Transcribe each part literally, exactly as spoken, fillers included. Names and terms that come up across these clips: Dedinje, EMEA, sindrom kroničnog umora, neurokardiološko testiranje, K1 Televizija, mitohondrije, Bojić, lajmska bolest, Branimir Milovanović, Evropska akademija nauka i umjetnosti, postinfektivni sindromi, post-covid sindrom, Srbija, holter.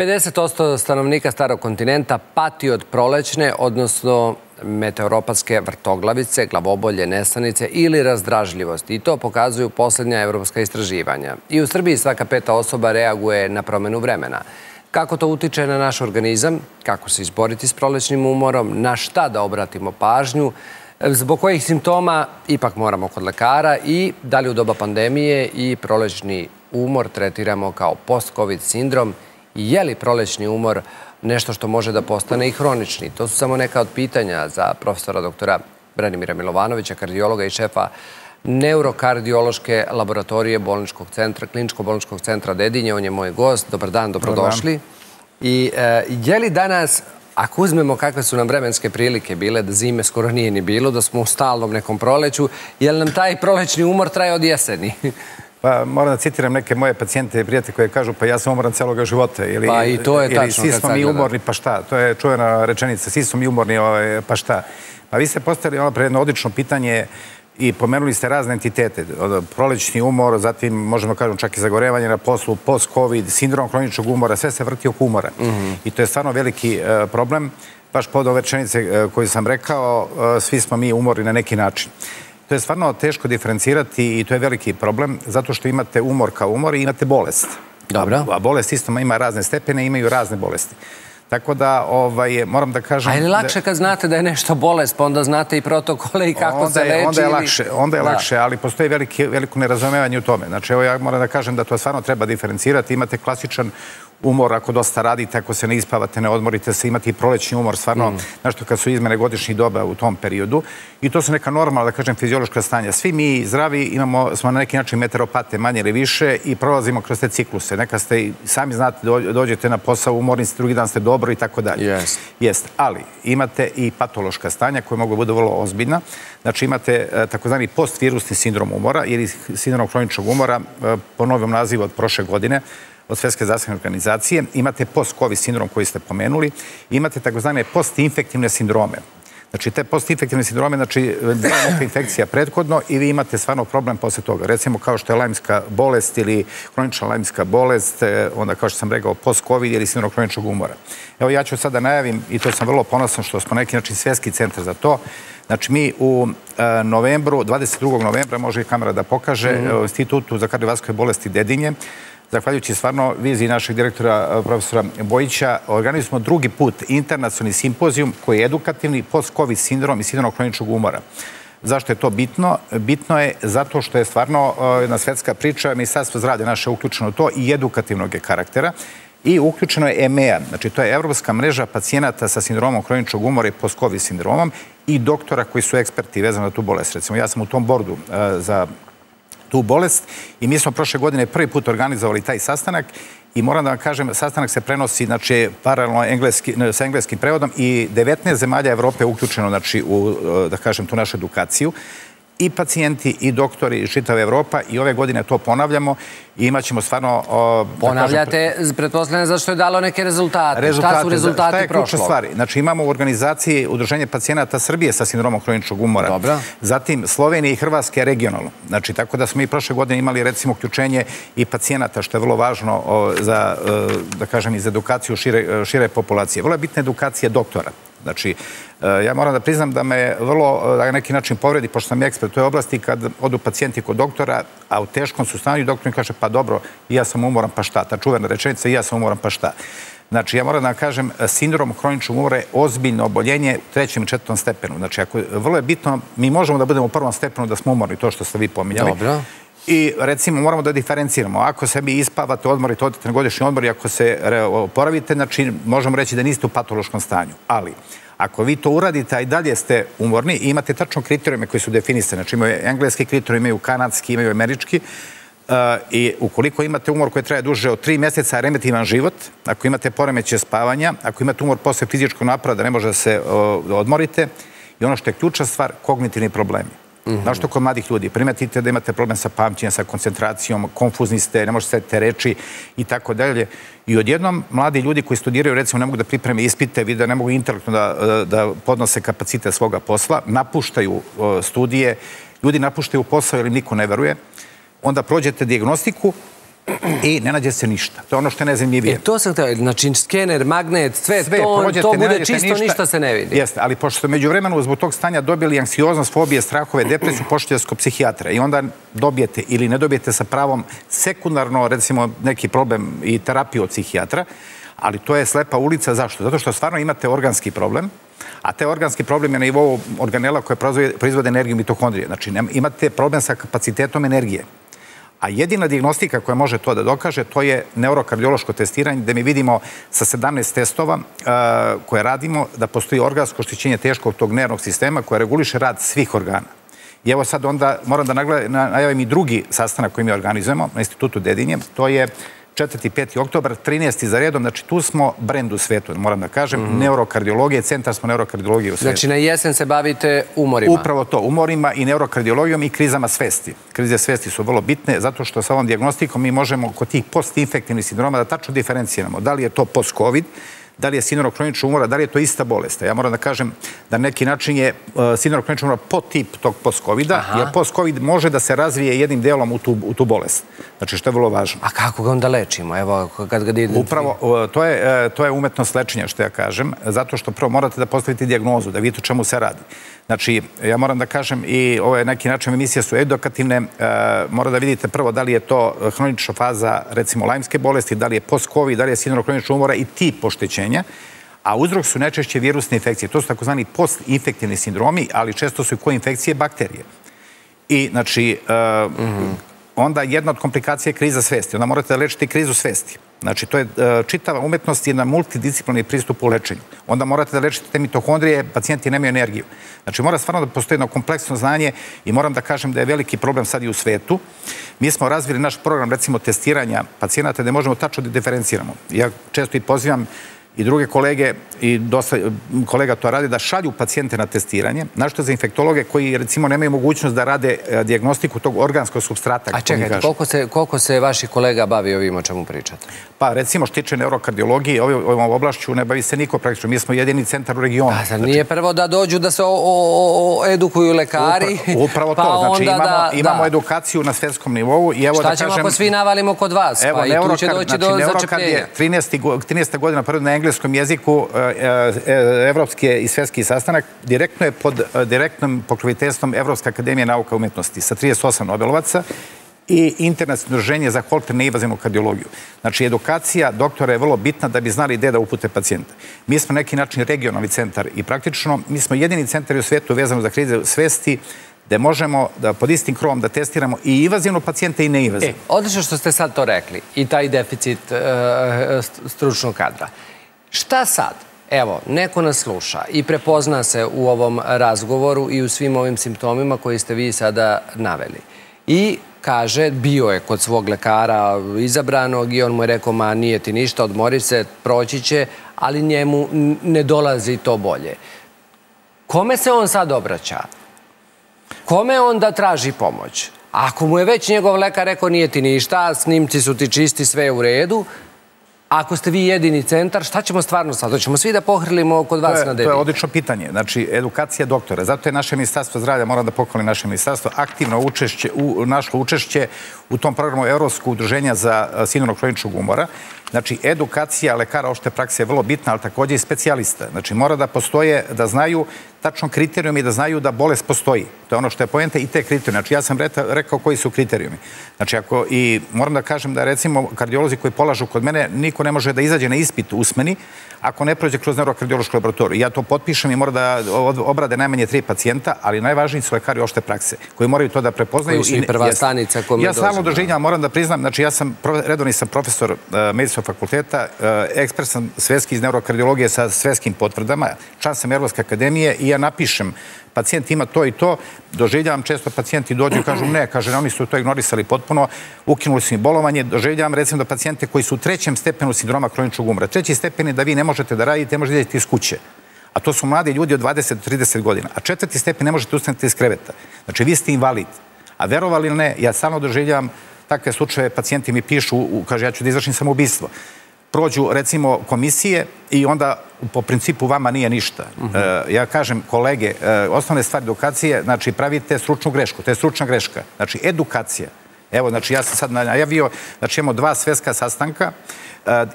pedeset posto stanovnika starog kontinenta pati od prolećne, odnosno meteoropatske vrtoglavice, glavobolje, nesanice ili razdražljivosti. I to pokazuju posljednja evropska istraživanja. I u Srbiji svaka peta osoba reaguje na promjenu vremena. Kako to utiče na naš organizam, kako se izboriti s prolećnim umorom, na šta da obratimo pažnju, zbog kojih simptoma ipak moramo kod lekara i da li u doba pandemije i prolećni umor tretiramo kao post-covid sindrom i je li prolećni umor nešto što može da postane i hronični. To su samo neka od pitanja za profesora doktora Branimira Milovanovića, kardiologa i šefa neurokardiološke laboratorije bolničkog centra, kliničko-bolničkog centra Dedinje. On je moj gost. Dobar dan, dobrodošli. I je li danas, ako uzmemo kakve su nam vremenske prilike bile, da zime skoro nije ni bilo, da smo u stalnom nekom proleću, je li nam taj prolećni umor traje od jeseni? Pa moram da citiram neke moje pacijente i prijatelje koje kažu pa ja sam umoran celoga života ili svi smo mi umorni pa šta. To je čuvena rečenica, svi smo mi umorni pa šta. Pa vi ste postavili ono predno odlično pitanje i pomenuli ste razne entitete, prolećni umor, zatim možemo kažem čak i zagorevanje na poslu, post-covid, sindrom kroničnog umora, sve se vrti oko umora. I to je stvarno veliki problem, baš pod ove rečenice koju sam rekao, svi smo mi umorni na neki način. To je stvarno teško diferencirati i to je veliki problem, zato što imate umor kao umor i imate bolest. A bolest isto ima razne stepene, imaju razne bolesti. Tako da, moram da kažem... A je li lakše kad znate da je nešto bolest, pa onda znate i protokole i kako se leči? Onda je lakše, ali postoji veliko nerazumevanje u tome. Znači, evo ja moram da kažem da to stvarno treba diferencirati. Imate klasičan umor ako dosta radite, ako se ne ispavate, ne odmorite se, imate i prolećni umor, stvarno, našto kad su izmene godišnjih doba u tom periodu. I to su neka normalna, da kažem, fiziološka stanja. Svi mi zdravi smo na neki način meteoropate, manje ili više, i prolazimo kroz te cikluse. Neka ste, sami znate, dođete na posao, umorni ste, drugi dan ste dobro i tako dalje. Jeste. Ali imate i patološka stanja koja mogu biti vrlo ozbiljna. Znači imate takozvani postvirusni sindrom umora ili sindrom kroničnog umora, po novom nazivu od prošle godine, od Svetske zdravstvene organizacije, imate post-covid sindrom koji ste pomenuli, imate takozvane postinfektivne sindrome. Znači, te postinfektivne sindrome, znači, bila neka infekcija prethodno i vi imate stvarno problem posle toga. Recimo, kao što je lajmska bolest ili kronična lajmska bolest, onda, kao što sam rekao, post-covid ili sindrom kroničnog umora. Evo, ja ću sad da najavim, i to sam vrlo ponosan što smo neki, znači, svetski centar za to. Znači, mi u novembru, dvadeset drugog novembra, može i kamera da pokaže, u Institutu za kardiovaskularne bolesti Dedinje, zahvaljujući stvarno viziji našeg direktora profesora Bojića, organizujemo drugi put internacionalni simpozijum koji je edukativni post-covid sindrom i sindrom kroničnog umora. Zašto je to bitno? Bitno je zato što je stvarno jedna svetska priča, Ministarstvo zdravlja naše je uključeno u to i edukativnog je karaktera i uključeno je EMEA, znači to je Evropska mreža pacijenata sa sindromom kroničnog umora i post-covid sindromom i doktora koji su eksperti vezani na tu bolest. Recimo ja sam u tom bordu za tu bolest i mi smo prošle godine prvi put organizovali taj sastanak i moram da vam kažem, sastanak se prenosi znači paralelno sa engleskim prevodom i devetnaest zemalja Evrope je uključeno, znači, u, da kažem, tu našu edukaciju. I pacijenti, i doktori, i čitava Evropa, i ove godine to ponavljamo i imat ćemo stvarno... Ponavljate, pretpostavljeno, zašto je dalo neke rezultate? Šta su rezultati prošlog? Šta je ključna stvari? Znači, imamo u organizaciji Udruženje pacijenata Srbije sa sindromom kroničnog umora, zatim Slovenije i Hrvatske regionalno. Znači, tako da smo mi prošle godine imali, recimo, uključenje i pacijenata, što je vrlo važno za, da kažem, i za edukaciju šire populacije. Vrlo je bitna edukacija doktora. Znači, ja moram da priznam da me vrlo, na neki način, povredi, pošto sam ekspert u toj oblasti, kad odu pacijenti kod doktora, a u teškom su stanju, doktor mi kaže, pa dobro, ja sam umoran, pa šta? Ta čuvena rečenica, ja sam umoran, pa šta? Znači, ja moram da vam kažem, sindrom kroničnog umora je ozbiljno oboljenje u trećem i četvrtom stepenu. Znači, vrlo je bitno, mi možemo da budemo u prvom stepenu da smo umorni, to što ste vi pominjali. Dobro. I, recimo, moramo da diferenciramo. Ako se mi ispavate, odmorite, odete na godišnji odmor i ako se oporavite, znači, možemo reći da niste u patološkom stanju. Ali, ako vi to uradite, a i dalje ste umorni, imate tačno kriterijume koji su definisane. Znači, imaju engleski kriterijum, imaju kanadski, imaju američki. I ukoliko imate umor koji traje duže od tri mjeseca, a remeti vam život, ako imate poremećaj spavanja, ako imate umor posle fizičkog naprava da ne može da se odmorite, i ono što je ključna stvar, kognitivni problemi. Znaš to kod mladih ljudi, primetite da imate problem sa pamćenjem, sa koncentracijom, konfuzni ste, ne možete setiti reči i tako dalje. I odjednom mladi ljudi koji studiraju, recimo, ne mogu da pripreme ispite, vide, ne mogu intelektno da podnose kapacitet svoga posla, napuštaju studije, ljudi napuštaju posao jer im niko ne veruje, onda prođete dijagnostiku i ne nađe se ništa. To je ono što ne znam, nije vidim. I to sam htio, znači skener, magnet, sve, to bude čisto, ništa se ne vidi. Jeste, ali pošto ste među vremenu zbog tog stanja dobili anksioznost, fobije, strahove, depresiju, pošli ste kod psihijatra i onda dobijete ili ne dobijete sa pravom sekundarno, recimo, neki problem i terapiju od psihijatra, ali to je slepa ulica. Zašto? Zato što stvarno imate organski problem, a taj organski problem je na nivou organela koje proizvode energiju mitohondrije. Znači, imate problem sa kapacitetom energije. A jedina dijagnostika koja može to da dokaže, to je neurokardiološko testiranje, gde mi vidimo sa sedamnaest testova koje radimo da postoji organsko oštećenje teškog tog nervnog sistema koja reguliše rad svih organa. I evo sad onda moram da najavim i drugi sastanak koji mi organizujemo na Institutu Dedinje, to je četvrti i peti oktobar, trinaesti za redom, znači tu smo brend u svetu, moram da kažem, neurokardiologije, centar smo neurokardiologije u svetu. Znači na jesen se bavite umorima. Upravo to, umorima i neurokardiologijom i krizama svesti. Krize svesti su vrlo bitne, zato što sa ovom dijagnostikom mi možemo kod tih postinfektivnih sindroma da tačno diferencijamo. Da li je to post-covid, da li je sindrom kroničnog umora, da li je to ista bolest. Ja moram da kažem da na neki način je sindrom kroničnog umora podtip tog post-covida, jer post-covid može da se razvije jednim delom u tu bolest. Znači, što je vrlo važno. A kako ga onda lečimo? Upravo, to je umetnost lečenja, što ja kažem, zato što prvo morate da postavite dijagnozu, da vidite o čemu se radi. Znači, ja moram da kažem i ove neki način emisije su edukativne, mora da vidite prvo da li je to hronična faza, recimo, lajmske bolesti, da li je post-covid, da li je sindrom kroničnog umora i tip oštećenja. A uzrok su najčešće virusne infekcije. To su takozvani postinfektivni sindromi, ali često su i koinfekcije bakterije. I, znači, onda jedna od komplikacija je kriza svesti. Onda morate da lečite krizu svesti. Znači, to je čitava umetnost i na multidisciplinarni pristup u lečenju. Onda morate da lečite te mitohondrije, pacijenti nemaju energiju. Znači, mora stvarno da postoji jedno kompleksno znanje i moram da kažem da je veliki problem sad i u svetu. Mi smo razvili naš program, recimo, testiranja pacijenata gde možemo tačno da diferenciramo. Ja često i pozivam i druge kolege, i dosta kolega to radi, da šalju pacijente na testiranje, našto za infektologe koji, recimo, nemaju mogućnost da rade dijagnostiku tog organskog supstrata. A čekajte, koliko se vaših kolega bavi ovim o čemu pričate? Pa, recimo, što tiče neurokardiologije, ovom oblašću ne bavi se niko praktično. Mi smo jedini centar u regionu. A sad nije prvo da dođu da se edukuju lekari? Upravo to. Znači, imamo edukaciju na svetskom nivou. Šta ćemo ako svi navalimo kod vas? Evo, neurokardije, trinaeste godine prvi na engleskom jeziku, evropski i svetski sastanak, direktno je pod direktnom pokroviteljstvom Evropska akademija nauka i umjetnosti sa trideset osam Nobelovaca i internacionalno udruženje za holternu invazivnu kardiologiju. Znači, edukacija doktora je vrlo bitna da bi znali gde da upute pacijenta. Mi smo neki način regionalni centar i praktično mi smo jedini centar u svijetu vezano za krize svesti gde možemo pod istim krovom da testiramo i invazivno pacijente i neinvazivno. Odlično što ste sad to rekli i taj deficit stručnog kadra. Šta sad? Evo, neko nas sluša i prepozna se u ovom razgovoru i u svim ovim simptomima koji ste vi sada naveli. I kaže, bio je kod svog lekara izabranog i on mu je rekao, ma nije ti ništa, odmori se, proći će, ali njemu ne dolazi to bolje. Kome se on sad obraća? Kome onda traži pomoć? Ako mu je već njegov lekar rekao, nije ti ništa, snimci su ti čisti, sve je u redu, ako ste vi jedini centar, šta ćemo stvarno sad? Hoćemo svi da pohrlimo kod vas na Dedinje? To je odlično pitanje. Znači, edukacija doktora. Zato je naše ministarstvo zdravlja, moram da pohvalim naše ministarstvo, aktivno našlo učešće u tom programu Evropskog udruženja za sindrom kroničnog umora. Znači, edukacija lekara opšte prakse je vrlo bitna, ali također i specijalista. Znači, mora da postoje, da znaju tačno kriterijum i da znaju da bolest postoji. To je ono što je poenta i te kriterijumi. Znači, ja sam rekao koji su kriterijumi. Znači, ako i moram da kažem da, recimo, kardiolozi koji polažu kod mene, niko ne može da izađe na ispit usmeni ako ne prođe kroz neurokardiološku laboratoriju. Ja to potpišem i mora da obrade najmanje tri pacijenta, ali najvažniji su lekari opšte prakse, koji moraju to da prepoznaju. Ja stalno doživljavam, moram da priznam, znači ja sam redovni sam profesor medicinskog fakulteta, ekspert sam svetski iz neurokardiologije sa svetskim potvrdama, član sam Evropske akademije i ja napišem pacijent ima to i to, doživljavam često pacijenti dođu i kažu ne, kaže, oni su to ignorisali potpuno, ukinuli su im bolovanje, doživljavam recimo da pacijente koji su u trećem stepenu sindroma kroničnog umora. Treći stepen je da vi ne možete da radite, ne možete ići iz kuće. A to su mladi ljudi od dvadeset do trideset godina. A četvrti stepen ne možete ustanete iz kreveta. Znači, vi ste invalid. A verovali ili ne, ja stalno doživljavam takve slučaje, pacijenti mi pišu, kaže, ja ću da izvršim samoubistvo. Prođu, recimo, komisije i onda po principu vama nije ništa. Ja kažem, kolege, osnovne stvari edukacije, znači pravite stručnu grešku, to je stručna greška. Znači, edukacija Evo, znači, ja sam sad najavio, znači, imamo dva svetska sastanka.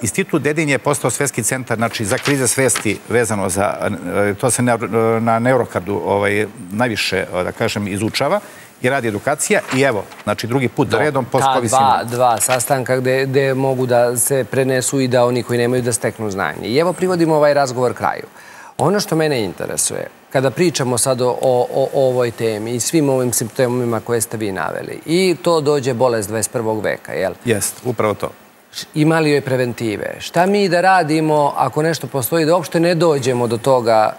Institut Dedinje je postao svetski centar, znači, za krize svesti vezano za, to se na neurokardu najviše, da kažem, izučava i radi edukacija i evo, znači, drugi put redom post-covid sindrom. Ta dva sastanka gde mogu da se prenesu i da oni koji nemaju da steknu znanje. I evo, privodimo ovaj razgovor kraju. Ono što mene interesuje, kada pričamo sad o ovoj temi i svim ovim simptomima koje ste vi naveli, i to dođe bolest dvadeset prvog veka, jel? Jest, upravo to. Ima li joj preventive? Šta mi da radimo ako nešto postoji, da uopšte ne dođemo do toga,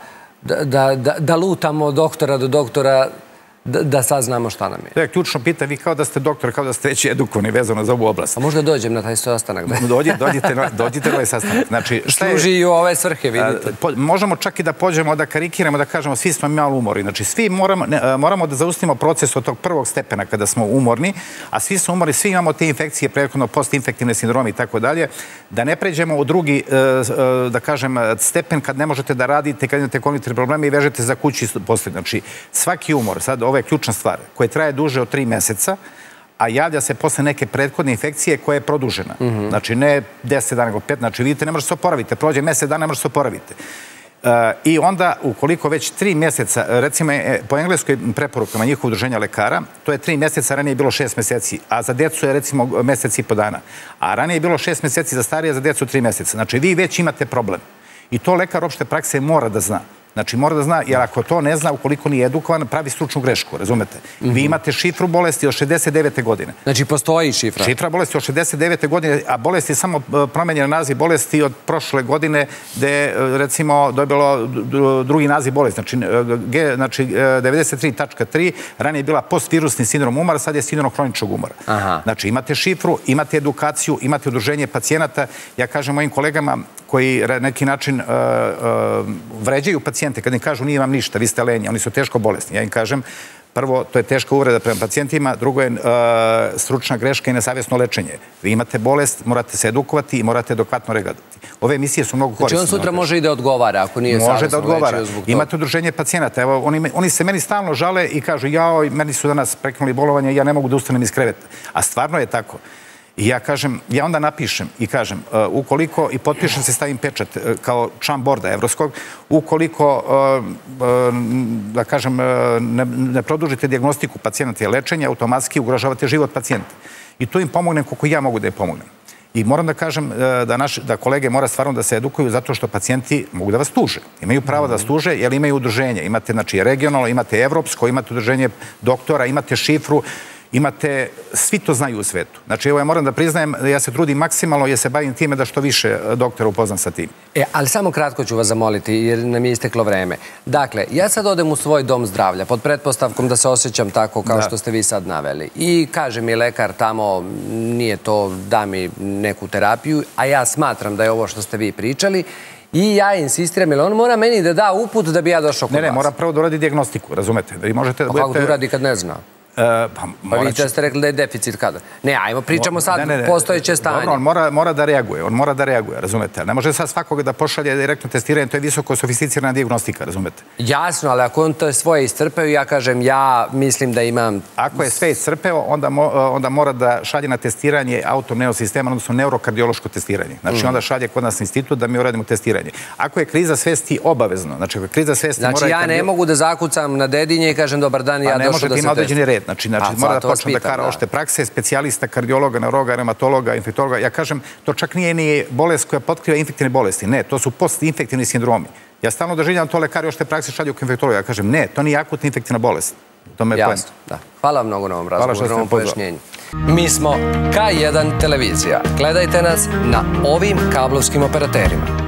da lutamo od doktora do doktora, da saznamo šta nam je? To je ključno pitanje, vi kao da ste doktor, kao da ste već edukovani vezano za ovu oblast. A možda dođem na taj sastanak? Dođite na ovaj sastanak. Služi i u ove svrhe, vidite. Možemo čak i da pođemo, da karikiramo, da kažemo svi smo malo umorni. Znači, svi moramo da zaustimo proces od tog prvog stepena kada smo umorni, a svi smo umorni, svi imamo te infekcije, prethodno postinfektivne sindromi i tako dalje, da ne pređemo u drugi, da kažem, stepen kad ne možete da radite, kad imate kognitivne probleme i vežete za kući posle. Znači, svaki umor, sad ovo je ključna stvar, koja traje duže od tri meseca, a javlja se posle neke prethodne infekcije koja je produžena. Znači, ne deset dana, nego pet, znači vidite, ne možete se oporaviti, prođe mesec dana, ne možete se oporaviti. I onda, ukoliko već tri mjeseca, recimo po engleskoj preporukama njihovog udruženja lekara, to je tri mjeseca, ranije je bilo šest mjeseci, a za djecu je recimo mjesec i po dana. A ranije je bilo šest mjeseci za starije, za djecu tri mjeseca. Znači, vi već imate problem. I to lekar opšte prakse mora da zna. Znači, mora da zna, jer ako to ne zna, ukoliko nije edukovan, pravi stručnu grešku, razumete? Vi imate šifru bolesti od šezdeset devete godine. Znači, postoji šifra? Šifra bolesti od šezdeset devete godine, a bolest je samo promenjen naziv bolesti od prošle godine, gde je, recimo, dobilo drugi naziv bolesti. Znači, devedeset tri tačka tri, ranije je bila postvirusni sindrom umora, sad je sindrom kroničnog umora. Znači, imate šifru, imate edukaciju, imate udruženje pacijenata. Ja kažem mojim kolegama koji na neki način vređaju pacijenta, kad im kažu nije vam ništa, vi ste lenji, oni su teško bolesni. Ja im kažem, prvo, to je teška uvreda prema pacijentima, drugo je stručna greška i nesavjesno lečenje. Vi imate bolest, morate se edukovati i morate adekvatno reagirati. Ove emisije su mnogo korisne. Znači on sutra može i da odgovara ako nije savjesno lečenje zbog toga. Imate udruženje pacijenata. Evo, oni se meni stalno žale i kažu, jao, meni su danas prekinuli bolovanje, ja ne mogu da ustanem iz kreveta. A stvarno je tako. I ja kažem, ja onda napišem i kažem, ukoliko, i potpišem se, stavim pečat kao član borda evropskog, ukoliko, da kažem, ne produžite dijagnostiku pacijenata i lečenja, automatski ugrožavate život pacijenta. I tu im pomognem koliko ja mogu da im pomognem. I moram da kažem da kolege mora stvarno da se edukuju zato što pacijenti mogu da vas tuže. Imaju pravo da vas tuže jer imaju udruženje. Imate, znači, regionalno, imate evropsko, imate udruženje doktora, imate šifru, imate, svi to znaju u svetu. Znači, evo, ja moram da priznajem, ja se trudim maksimalno, jer se bavim time da što više doktora upoznam sa tim. E, ali samo kratko ću vas zamoliti, jer nam je isteklo vreme. Dakle, ja sad odem u svoj dom zdravlja, pod pretpostavkom da se osjećam tako kao što ste vi sad naveli. I kaže mi lekar tamo, nije to, da mi neku terapiju, a ja smatram da je ovo što ste vi pričali, i ja insistiram, jer on mora meni da da uput da bi ja došao kod vas. Ne, ne, mora prvo da uradi dijagnostiku, razumete? A kako da uradi kad ne zna? Pa vi ste rekli da je deficit kadra. Ne, ajmo, pričamo sad postojeće stanje. On mora da reaguje, on mora da reaguje, razumete? Ne može sad svakoga da pošalje direktno testiranje, to je visoko sofisticirana dijagnostika, razumete? Jasno, ali ako on to svoje iscrpeo, ja kažem, ja mislim da imam... Ako je sve iscrpeo, onda mora da šalje na testiranje autonomnog sistema, odnosno neurokardiološko testiranje. Znači, onda šalje kod nas institut da mi uradimo testiranje. Ako je kriza svesti obavezno, znači, ako je kriza svesti... Znači, ja ne mogu da zakucam na Dedinje i kažem dobar dan, ja došao da se testiranje. Znači, mora da počne da kara opšte prakse, specijalista, kardiologa, neurologa, reumatologa, infektologa. Ja kažem, to čak nije ni bolest koja potkriva infektivne bolesti. Ne, to su postinfektivni sindromi. Ja stalno doživljam to, lekari opšte prakse šalju k infektologa. Ja kažem, ne, to nije akutna infektivna bolest. To me je pojem. Jasno, da. Hvala vam mnogo na ovom razgovoru, na ovom pojašnjenju. Mi smo K jedan Televizija. Gledajte nas na ovim kablovskim operaterima.